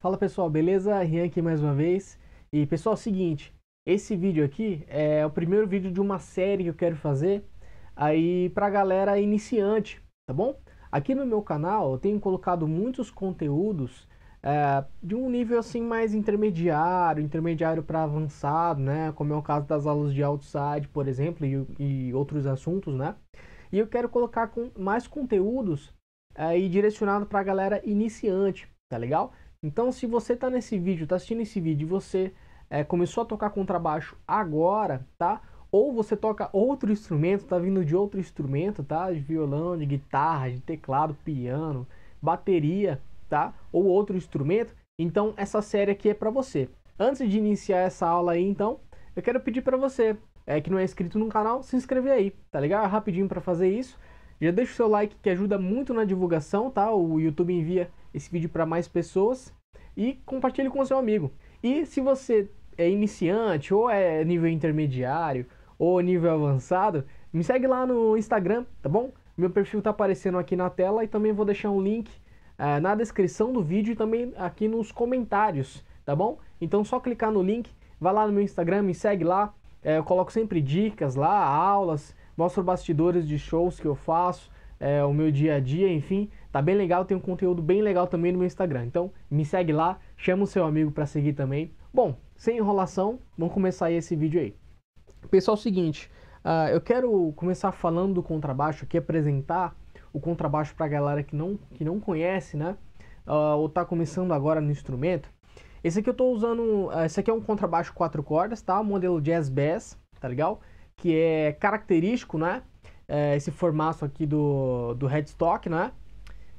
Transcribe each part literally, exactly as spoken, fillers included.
Fala pessoal, beleza? Ryan aqui mais uma vez. E pessoal, é o seguinte, esse vídeo aqui é o primeiro vídeo de uma série que eu quero fazer aí pra galera iniciante, tá bom? Aqui no meu canal eu tenho colocado muitos conteúdos é, de um nível assim mais intermediário, intermediário para avançado, né? Como é o caso das aulas de outside, por exemplo, e, e outros assuntos, né? E eu quero colocar com mais conteúdos aí é, direcionado pra galera iniciante, tá legal? Então, se você tá nesse vídeo, tá assistindo esse vídeo e você é, começou a tocar contrabaixo agora, tá? Ou você toca outro instrumento, tá vindo de outro instrumento, tá? De violão, de guitarra, de teclado, piano, bateria, tá? Ou outro instrumento. Então, essa série aqui é pra você. Antes de iniciar essa aula aí, então, eu quero pedir pra você, é, que não é inscrito no canal, se inscrever aí, tá legal? É rapidinho pra fazer isso. Já deixa o seu like que ajuda muito na divulgação, tá? O YouTube envia esse vídeo para mais pessoas e compartilhe com seu amigo. E se você é iniciante ou é nível intermediário ou nível avançado, me segue lá no Instagram, tá bom? Meu perfil tá aparecendo aqui na tela e também vou deixar um link uh, na descrição do vídeo e também aqui nos comentários, tá bom? Então só clicar no link, vai lá no meu Instagram, me segue lá, uh, eu coloco sempre dicas lá, aulas, mostro bastidores de shows que eu faço, é, o meu dia a dia, enfim, tá bem legal, tem um conteúdo bem legal também no meu Instagram. Então, me segue lá, chama o seu amigo para seguir também. Bom, sem enrolação, vamos começar aí esse vídeo aí. Pessoal, é o seguinte, uh, eu quero começar falando do contrabaixo aqui, apresentar o contrabaixo pra galera que não, que não conhece, né? Uh, ou tá começando agora no instrumento. Esse aqui eu tô usando, uh, esse aqui é um contrabaixo quatro cordas, tá? Modelo Jazz Bass, tá legal? Que é característico, né, é esse formato aqui do, do headstock, né,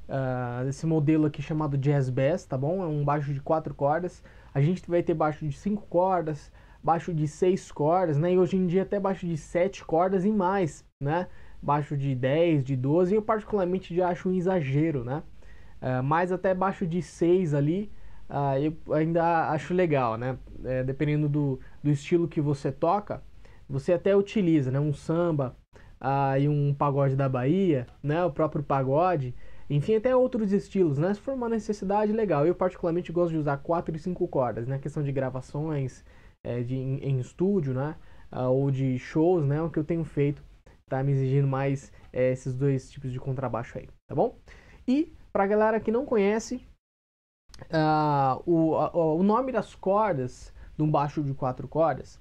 uh, esse modelo aqui chamado Jazz Bass, tá bom? É um baixo de quatro cordas, a gente vai ter baixo de cinco cordas, baixo de seis cordas, né, e hoje em dia até baixo de sete cordas e mais, né, baixo de dez, de doze, eu particularmente já acho um exagero, né, uh, mas até baixo de seis ali, uh, eu ainda acho legal, né, é, dependendo do, do estilo que você toca, você até utiliza, né, um samba ah, e um pagode da Bahia, né, o próprio pagode, enfim, até outros estilos, né, se for uma necessidade, legal. Eu particularmente gosto de usar quatro e cinco cordas, né, questão de gravações é, de, em, em estúdio, né, ah, ou de shows, né, o que eu tenho feito, tá me exigindo mais é, esses dois tipos de contrabaixo aí, tá bom? E, pra galera que não conhece, ah, o, a, o nome das cordas, de um baixo de quatro cordas,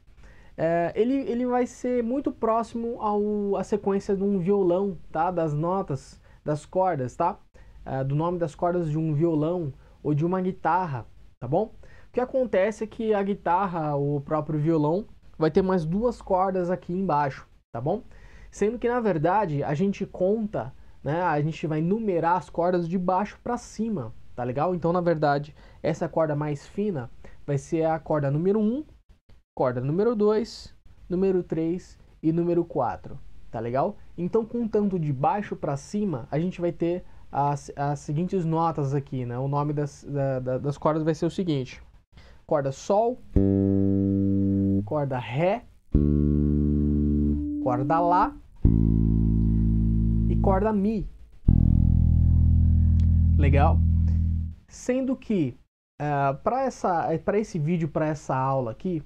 É, ele, ele vai ser muito próximo ao, à sequência de um violão, tá? Das notas, das cordas, tá? É, do nome das cordas de um violão ou de uma guitarra, tá bom? O que acontece é que a guitarra, o próprio violão, vai ter mais duas cordas aqui embaixo, tá bom? Sendo que, na verdade, a gente conta, né? A gente vai numerar as cordas de baixo para cima, tá legal? Então, na verdade, essa corda mais fina vai ser a corda número um, corda número dois, número três e número quatro, tá legal? Então, contando de baixo para cima, a gente vai ter as, as seguintes notas aqui, né? O nome das, da, das cordas vai ser o seguinte: corda Sol, corda Ré, corda Lá e corda Mi. Legal? Sendo que, uh, para essa, para esse vídeo, para essa aula aqui,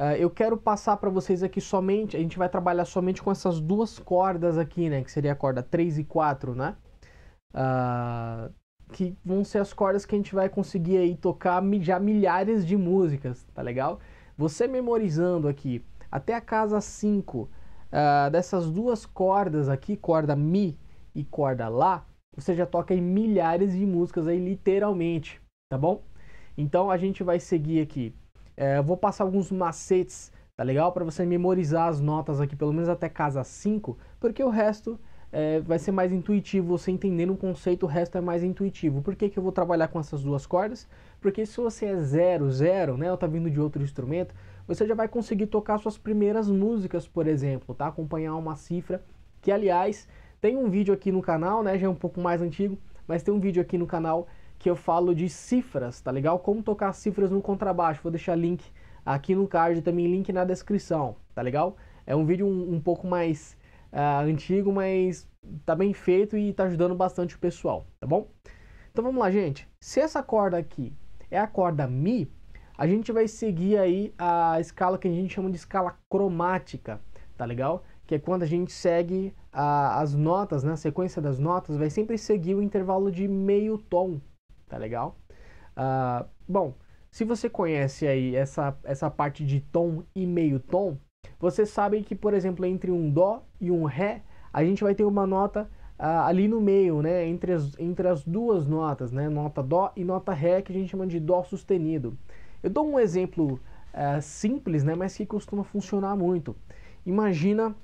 Uh, eu quero passar para vocês aqui somente, a gente vai trabalhar somente com essas duas cordas aqui, né? Que seria a corda três e quatro, né? Uh, que vão ser as cordas que a gente vai conseguir aí tocar já milhares de músicas, tá legal? Você memorizando aqui até a casa cinco uh, dessas duas cordas aqui, corda Mi e corda Lá, você já toca aí milhares de músicas aí literalmente, tá bom? Então a gente vai seguir aqui. É, eu vou passar alguns macetes, tá legal? Para você memorizar as notas aqui, pelo menos até casa cinco, porque o resto é, vai ser mais intuitivo, você entendendo o conceito, o resto é mais intuitivo. Por que que eu vou trabalhar com essas duas cordas? Porque se você é zero, zero, né, ou tá vindo de outro instrumento, você já vai conseguir tocar suas primeiras músicas, por exemplo, tá? Acompanhar uma cifra, que aliás, tem um vídeo aqui no canal, né, já é um pouco mais antigo, mas tem um vídeo aqui no canal que eu falo de cifras, tá legal? Como tocar cifras no contrabaixo, vou deixar link aqui no card e também link na descrição, tá legal? É um vídeo um, um pouco mais uh, antigo, mas tá bem feito e tá ajudando bastante o pessoal, tá bom? Então vamos lá, gente. Se essa corda aqui é a corda Mi, a gente vai seguir aí a escala que a gente chama de escala cromática, tá legal? Que é quando a gente segue a, as notas, né? A sequência das notas vai sempre seguir o intervalo de meio tom, tá legal? Uh, bom, se você conhece aí essa, essa parte de tom e meio tom, você sabe que, por exemplo, entre um Dó e um Ré, a gente vai ter uma nota uh, ali no meio, né? Entre as, entre as duas notas, né? Nota Dó e nota Ré, que a gente chama de Dó sustenido. Eu dou um exemplo uh, simples, né? Mas que costuma funcionar muito. Imagina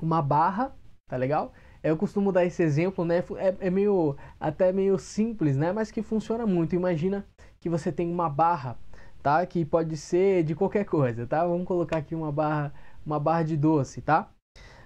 uma barra, tá legal? Eu costumo dar esse exemplo, né? É, é meio, até meio simples, né? Mas que funciona muito. Imagina que você tem uma barra, tá? Que pode ser de qualquer coisa, tá? Vamos colocar aqui uma barra, uma barra de doce, tá?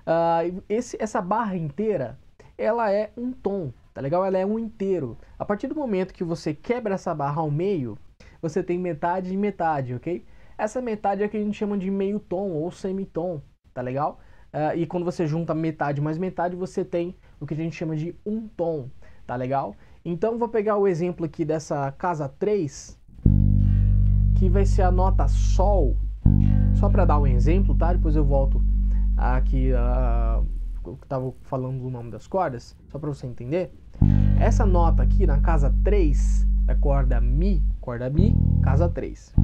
Uh, esse, essa barra inteira, ela é um tom, tá legal? Ela é um inteiro. A partir do momento que você quebra essa barra ao meio, você tem metade e metade, ok? Essa metade é que a gente chama de meio tom ou semitom, tá legal? Uh, e quando você junta metade mais metade, você tem o que a gente chama de um tom, tá legal? Então, vou pegar o exemplo aqui dessa casa três, que vai ser a nota Sol, só para dar um exemplo, tá? Depois eu volto aqui, uh, eu estava falando do nome das cordas, só para você entender. Essa nota aqui, na casa três, é corda Mi, corda Mi, casa três.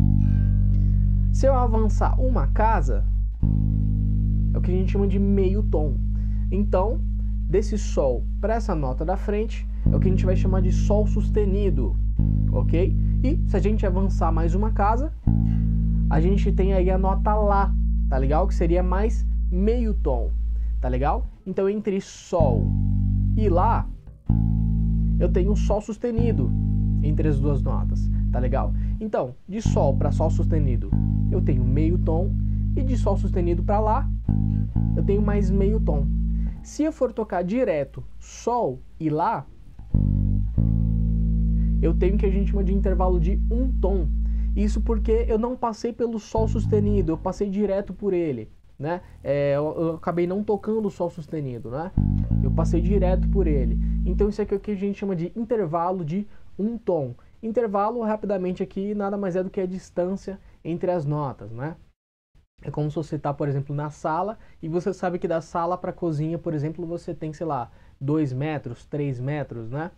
Se eu avançar uma casa, é o que a gente chama de meio tom. Então, desse Sol para essa nota da frente, é o que a gente vai chamar de Sol sustenido, ok? E se a gente avançar mais uma casa, a gente tem aí a nota Lá, tá legal? Que seria mais meio tom, tá legal? Então, entre Sol e Lá, eu tenho Sol sustenido entre as duas notas, tá legal? Então, de Sol para Sol sustenido, eu tenho meio tom. E de Sol sustenido para Lá, eu tenho mais meio tom. Se eu for tocar direto Sol e Lá, eu tenho o que a gente chama de intervalo de um tom. Isso porque eu não passei pelo Sol sustenido, eu passei direto por ele, né? É, eu, eu acabei não tocando o Sol sustenido, né? Eu passei direto por ele. Então isso aqui é o que a gente chama de intervalo de um tom. Intervalo, rapidamente aqui, nada mais é do que a distância entre as notas, né? É como se você está, por exemplo, na sala e você sabe que da sala para a cozinha, por exemplo, você tem, sei lá, dois metros, três metros, né?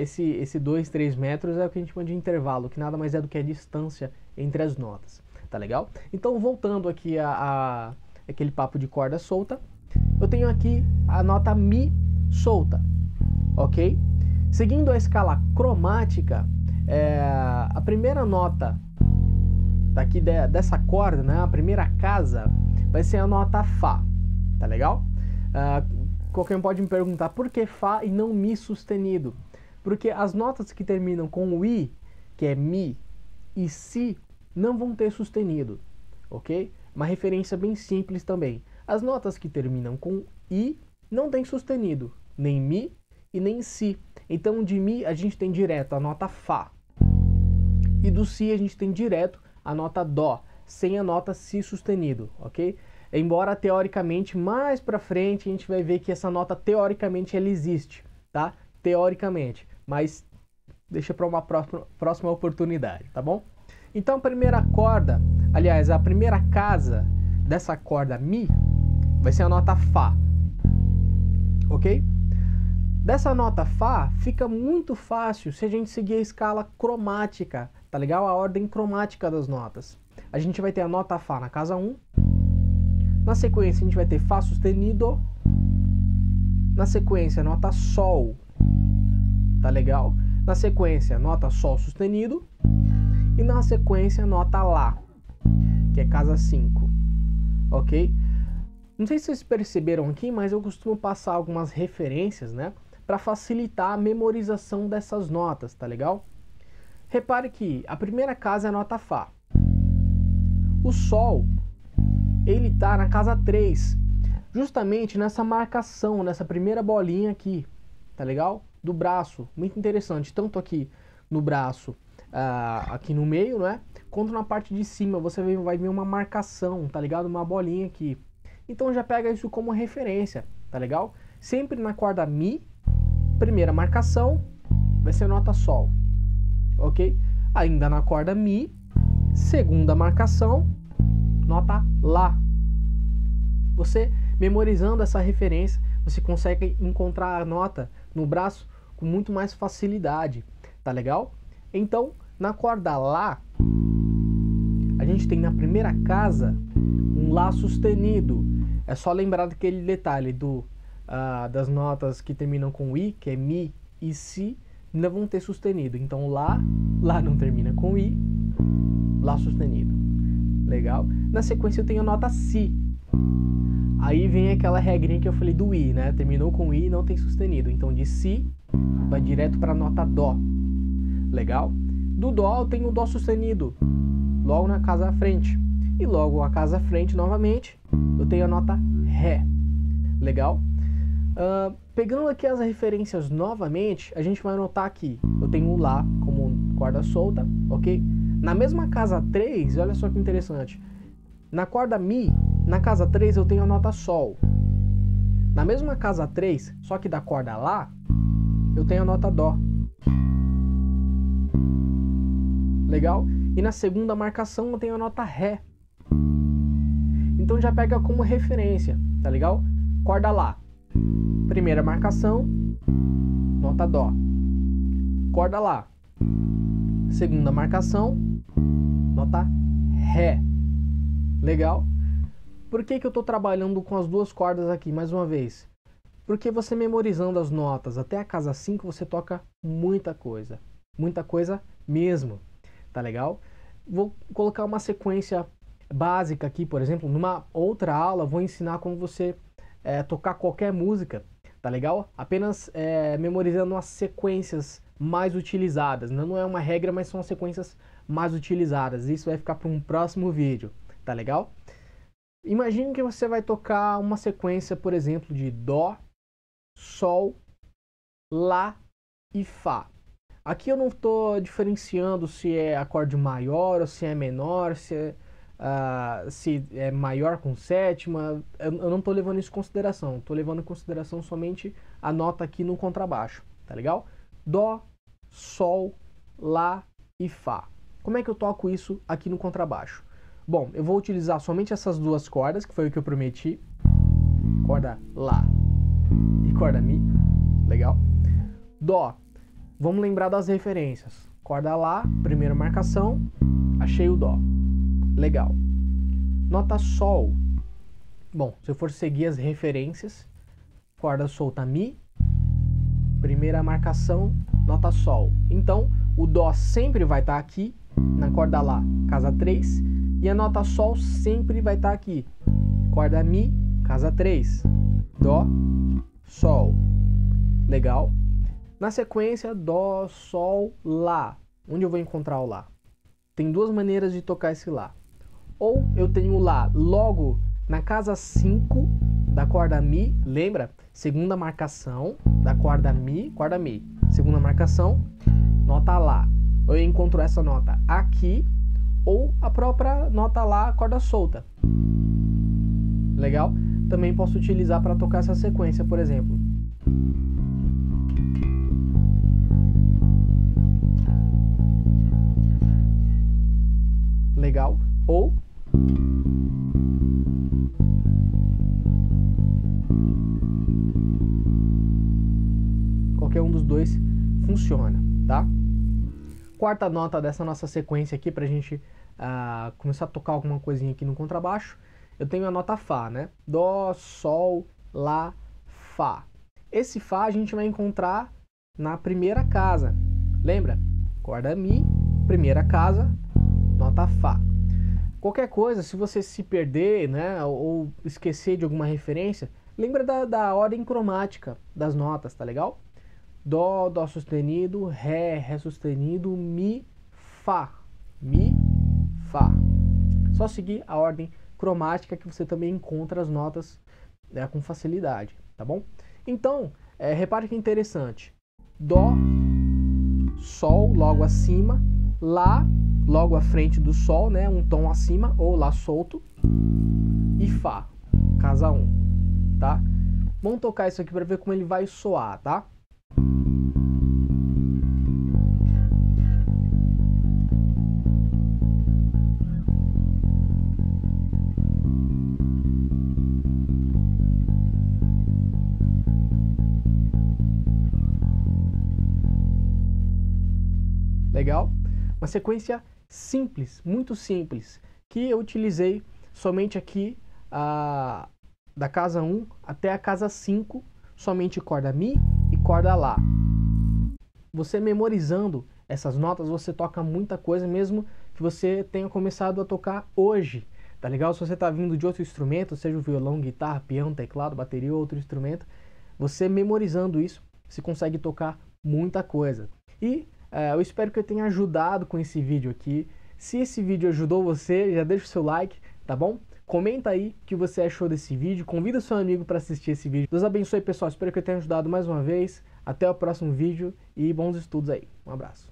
Esse, esse dois, três metros é o que a gente chama de intervalo, que nada mais é do que a distância entre as notas, tá legal? Então, voltando aqui a, a aquele papo de corda solta, eu tenho aqui a nota Mi solta, ok? Seguindo a escala cromática, é, a primeira nota daqui de, dessa corda, né, a primeira casa vai ser a nota Fá, tá legal? Uh, qualquer um pode me perguntar por que Fá e não Mi sustenido? Porque as notas que terminam com o I, que é Mi, e Si, não vão ter sustenido, ok? Uma referência bem simples também. As notas que terminam com I não tem sustenido, nem Mi e nem Si. Então, de Mi a gente tem direto a nota Fá, e do Si a gente tem direto a nota Dó, sem a nota Si sustenido, ok? Embora, teoricamente, mais pra frente a gente vai ver que essa nota, teoricamente, ela existe, tá? Teoricamente, mas deixa pra uma próxima, próxima oportunidade, tá bom? Então, a primeira corda, aliás, a primeira casa dessa corda Mi vai ser a nota Fá, ok? Dessa nota Fá, fica muito fácil se a gente seguir a escala cromática, tá legal? A ordem cromática das notas. A gente vai ter a nota Fá na casa um. Na sequência, a gente vai ter Fá sustenido. Na sequência, nota Sol. Tá legal? Na sequência, nota Sol sustenido. E na sequência, nota Lá, que é casa cinco. Ok? Não sei se vocês perceberam aqui, mas eu costumo passar algumas referências, né? Para facilitar a memorização dessas notas, tá legal? Repare que a primeira casa é a nota Fá. O Sol, ele está na casa três, justamente nessa marcação, nessa primeira bolinha aqui, tá legal? Do braço, muito interessante, tanto aqui no braço, uh, aqui no meio, né? Quanto na parte de cima, você vai ver uma marcação, tá ligado? Uma bolinha aqui. Então já pega isso como referência, tá legal? Sempre na corda Mi, primeira marcação, vai ser a nota Sol. Ok? ainda na corda Mi, segunda marcação, nota Lá. Você memorizando essa referência, você consegue encontrar a nota no braço com muito mais facilidade, tá legal? Então, na corda Lá, a gente tem na primeira casa um Lá sustenido. É só lembrar daquele detalhe do, uh, das notas que terminam com I, que é Mi e Si, ainda vão ter sustenido. Então, Lá, Lá não termina com I, Lá sustenido. Legal? Na sequência eu tenho a nota Si. Aí vem aquela regrinha que eu falei do I, né? Terminou com I e não tem sustenido. Então, de Si vai direto para a nota Dó. Legal? Do Dó eu tenho o Dó sustenido, logo na casa à frente. E logo a casa à frente, novamente, eu tenho a nota Ré. Legal? Uh, pegando aqui as referências novamente, a gente vai notar aqui. Eu tenho o Lá como corda solta, ok? Na mesma casa três, olha só que interessante. Na corda Mi, na casa três eu tenho a nota Sol. Na mesma casa três, só que da corda Lá, eu tenho a nota Dó. Legal? E na segunda marcação eu tenho a nota Ré. Então já pega como referência, tá legal? Corda Lá, primeira marcação, nota Dó. Corda Lá, segunda marcação, nota Ré. Legal? Por que que eu estou trabalhando com as duas cordas aqui, mais uma vez? Porque você memorizando as notas até a casa cinco, você toca muita coisa. Muita coisa mesmo, tá legal? Vou colocar uma sequência básica aqui, por exemplo. Numa outra aula, vou ensinar como você é, tocar qualquer música, tá legal? Apenas é, memorizando as sequências mais utilizadas. Não é uma regra, mas são as sequências mais utilizadas. Isso vai ficar para um próximo vídeo, tá legal? Imagine que você vai tocar uma sequência, por exemplo, de Dó, Sol, Lá e Fá. Aqui eu não estou diferenciando se é acorde maior ou se é menor, se é, uh, se é maior com sétima. Eu, eu não estou levando isso em consideração. Estou levando em consideração somente a nota aqui no contrabaixo, tá legal? Dó, Sol, Lá e Fá. Como é que eu toco isso aqui no contrabaixo? Bom, eu vou utilizar somente essas duas cordas, que foi o que eu prometi. Corda Lá e corda Mi. Legal? Dó. Vamos lembrar das referências. Corda Lá, primeira marcação, achei o Dó. Legal. Nota Sol. Bom, se eu for seguir as referências, corda solta Mi, primeira marcação, nota Sol. Então, o Dó sempre vai estar aqui, na corda Lá, casa três. E a nota Sol sempre vai estar aqui. Corda Mi, casa três. Dó, Sol. Legal? Na sequência, Dó, Sol, Lá. Onde eu vou encontrar o Lá? Tem duas maneiras de tocar esse Lá. Ou eu tenho o Lá logo na casa cinco da corda Mi. Lembra? Segunda marcação da corda Mi. Corda Mi. Segunda marcação, nota Lá. Eu encontro essa nota aqui. Ou a própria nota Lá, corda solta. Legal? Também posso utilizar para tocar essa sequência, por exemplo. Legal? Ou... qualquer um dos dois funciona, tá? Quarta nota dessa nossa sequência aqui, pra gente uh, começar a tocar alguma coisinha aqui no contrabaixo, eu tenho a nota Fá, né? Dó, Sol, Lá, Fá. Esse Fá a gente vai encontrar na primeira casa. Lembra? Corda Mi, primeira casa, nota Fá. Qualquer coisa, se você se perder, né, ou esquecer de alguma referência, lembra da, da ordem cromática das notas, tá legal? Dó, Dó sustenido, Ré, Ré sustenido, Mi, Fá. Mi, Fá. Só seguir a ordem cromática que você também encontra as notas, né, com facilidade, tá bom? Então, é, repare que interessante. Dó, Sol logo acima, Lá logo à frente do Sol, né, um tom acima, ou Lá solto, e Fá, casa um, tá? Vamos tocar isso aqui para ver como ele vai soar, tá? legal? Uma sequência simples, muito simples, que eu utilizei somente aqui a, da casa um até a casa cinco, somente corda Mi e corda Lá. Você memorizando essas notas, você toca muita coisa, mesmo que você tenha começado a tocar hoje, tá legal? Se você tá vindo de outro instrumento, seja o violão, guitarra, piano, teclado, bateria ou outro instrumento, você memorizando isso, você consegue tocar muita coisa. E é, eu espero que eu tenha ajudado com esse vídeo aqui. Se esse vídeo ajudou você, já deixa o seu like, tá bom? Comenta aí o que você achou desse vídeo, convida seu amigo para assistir esse vídeo. Deus abençoe, pessoal, espero que eu tenha ajudado mais uma vez. Até o próximo vídeo e bons estudos aí. Um abraço.